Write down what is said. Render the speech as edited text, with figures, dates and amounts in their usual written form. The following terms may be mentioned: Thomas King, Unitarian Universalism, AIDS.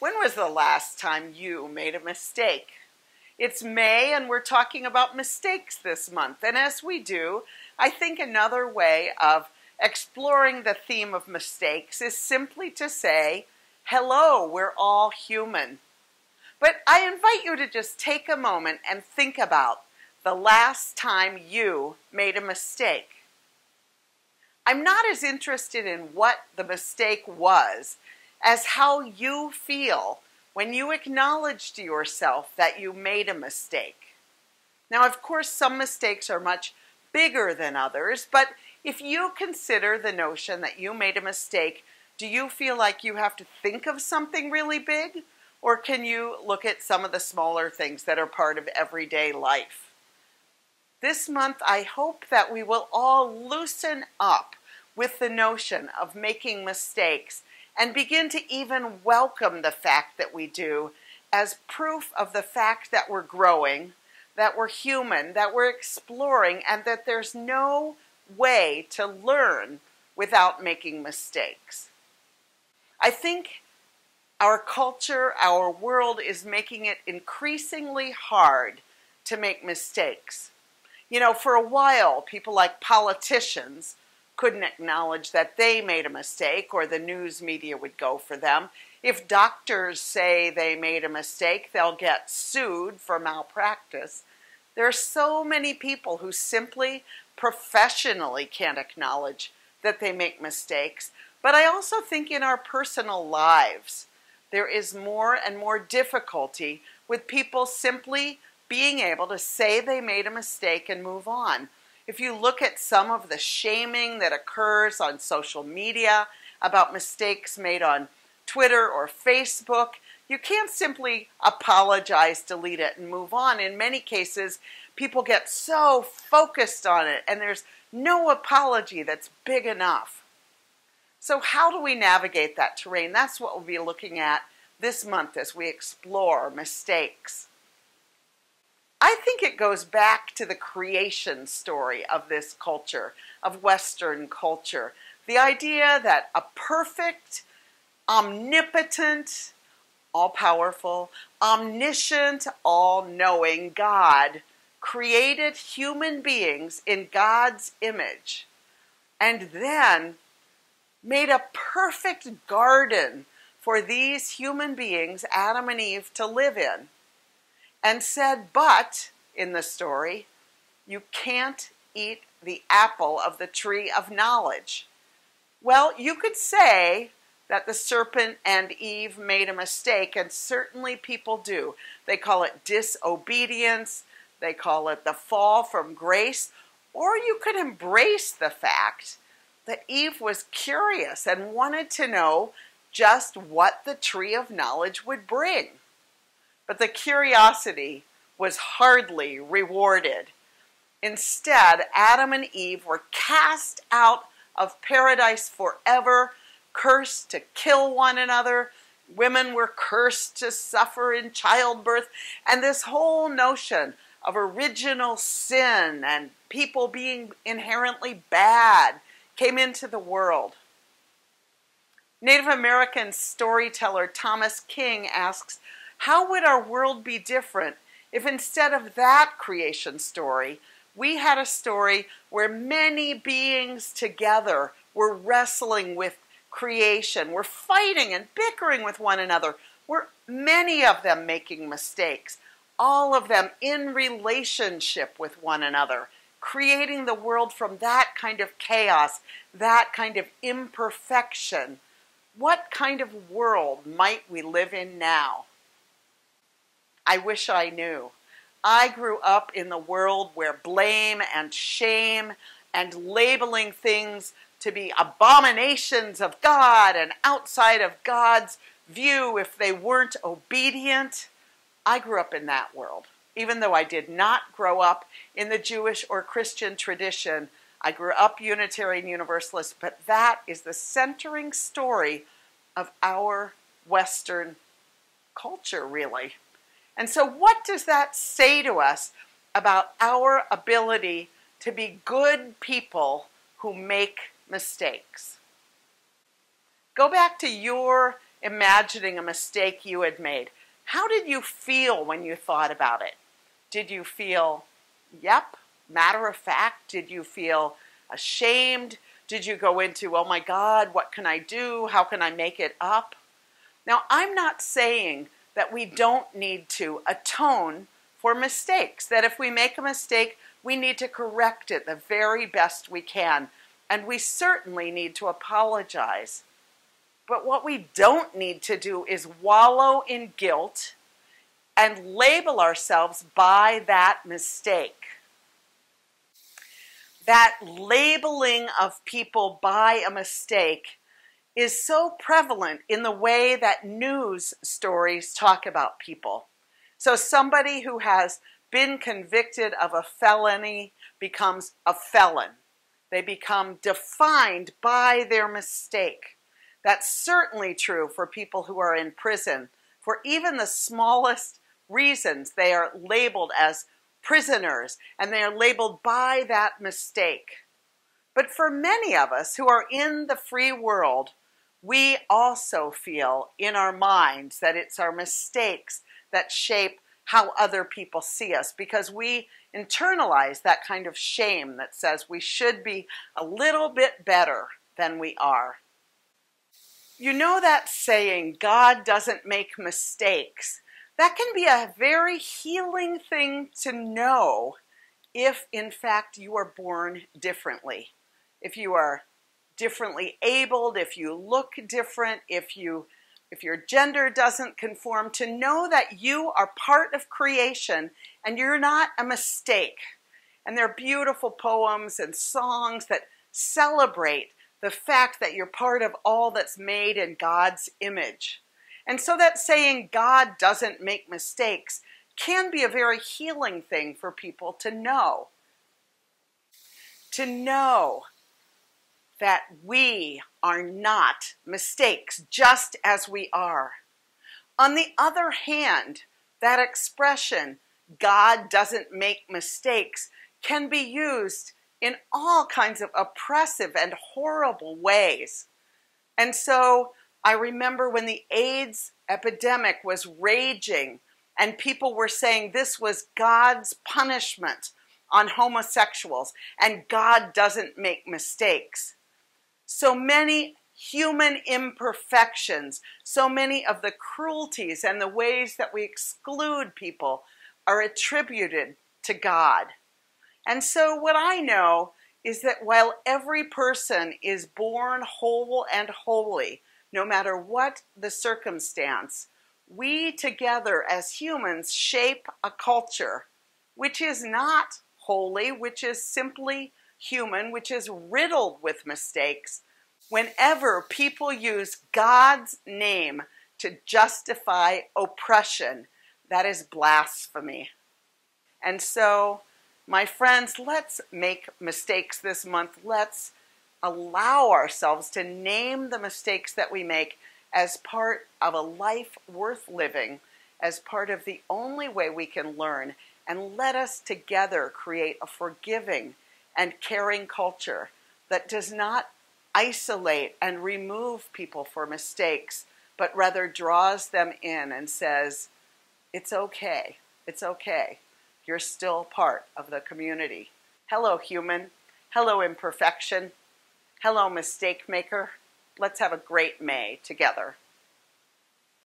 When was the last time you made a mistake? It's May, and we're talking about mistakes this month. And as we do, I think another way of exploring the theme of mistakes is simply to say, hello, we're all human. But I invite you to just take a moment and think about the last time you made a mistake. I'm not as interested in what the mistake was as how you feel when you acknowledge to yourself that you made a mistake. Now, of course, some mistakes are much bigger than others, but if you consider the notion that you made a mistake, do you feel like you have to think of something really big? Or can you look at some of the smaller things that are part of everyday life? This month, I hope that we will all loosen up with the notion of making mistakes and begin to even welcome the fact that we do as proof of the fact that we're growing, that we're human, that we're exploring, and that there's no way to learn without making mistakes. I think our culture, our world is making it increasingly hard to make mistakes. You know, for a while, people like politicians couldn't acknowledge that they made a mistake, or the news media would go for them. If doctors say they made a mistake, they'll get sued for malpractice. There are so many people who simply professionally can't acknowledge that they make mistakes. But I also think in our personal lives, there is more and more difficulty with people simply being able to say they made a mistake and move on. If you look at some of the shaming that occurs on social media about mistakes made on Twitter or Facebook, you can't simply apologize, delete it, and move on. In many cases, people get so focused on it, and there's no apology that's big enough. So how do we navigate that terrain? That's what we'll be looking at this month as we explore mistakes. I think it goes back to the creation story of this culture, of Western culture. The idea that a perfect, omnipotent, all-powerful, omniscient, all-knowing God created human beings in God's image and then made a perfect garden for these human beings, Adam and Eve, to live in, and said, but, in the story, you can't eat the apple of the tree of knowledge. Well, you could say that the serpent and Eve made a mistake, and certainly people do. They call it disobedience, they call it the fall from grace, or you could embrace the fact that Eve was curious and wanted to know just what the tree of knowledge would bring. But the curiosity was hardly rewarded. Instead, Adam and Eve were cast out of paradise forever, cursed to kill one another. Women were cursed to suffer in childbirth. And this whole notion of original sin and people being inherently bad came into the world. Native American storyteller Thomas King asks, how would our world be different if instead of that creation story, we had a story where many beings together were wrestling with creation, were fighting and bickering with one another, were many of them making mistakes, all of them in relationship with one another, creating the world from that kind of chaos, that kind of imperfection. What kind of world might we live in now? I wish I knew. I grew up in the world where blame and shame and labeling things to be abominations of God and outside of God's view if they weren't obedient. I grew up in that world. Even though I did not grow up in the Jewish or Christian tradition, I grew up Unitarian Universalist, but that is the centering story of our Western culture, really. And so what does that say to us about our ability to be good people who make mistakes? Go back to your imagining a mistake you had made. How did you feel when you thought about it? Did you feel, yep, matter of fact? Did you feel ashamed? Did you go into, oh my God, what can I do? How can I make it up? Now, I'm not saying that we don't need to atone for mistakes, that if we make a mistake, we need to correct it the very best we can. And we certainly need to apologize. But what we don't need to do is wallow in guilt and label ourselves by that mistake. That labeling of people by a mistake is so prevalent in the way that news stories talk about people. So somebody who has been convicted of a felony becomes a felon. They become defined by their mistake. That's certainly true for people who are in prison. For even the smallest reasons, they are labeled as prisoners, and they are labeled by that mistake. But for many of us who are in the free world, we also feel in our minds that it's our mistakes that shape how other people see us, because we internalize that kind of shame that says we should be a little bit better than we are. You know that saying, God doesn't make mistakes? That can be a very healing thing to know if, in fact, you are born differently. If you are differently abled, if you look different, if your gender doesn't conform, to know that you are part of creation and you're not a mistake. And there are beautiful poems and songs that celebrate the fact that you're part of all that's made in God's image. And so that saying, God doesn't make mistakes, can be a very healing thing for people to know. To know that we are not mistakes, just as we are. On the other hand, that expression, God doesn't make mistakes, can be used in all kinds of oppressive and horrible ways. And so I remember when the AIDS epidemic was raging and people were saying this was God's punishment on homosexuals and God doesn't make mistakes. So many human imperfections, so many of the cruelties and the ways that we exclude people are attributed to God. And so what I know is that while every person is born whole and holy, no matter what the circumstance, we together as humans shape a culture which is not holy, which is simply human, which is riddled with mistakes. Whenever people use God's name to justify oppression, that is blasphemy. And so, my friends, let's make mistakes this month. Let's allow ourselves to name the mistakes that we make as part of a life worth living, as part of the only way we can learn, and let us together create a forgiving and caring culture that does not isolate and remove people for mistakes, but rather draws them in and says, it's okay, it's okay. You're still part of the community. Hello, human. Hello, imperfection. Hello, mistake maker. Let's have a great May together.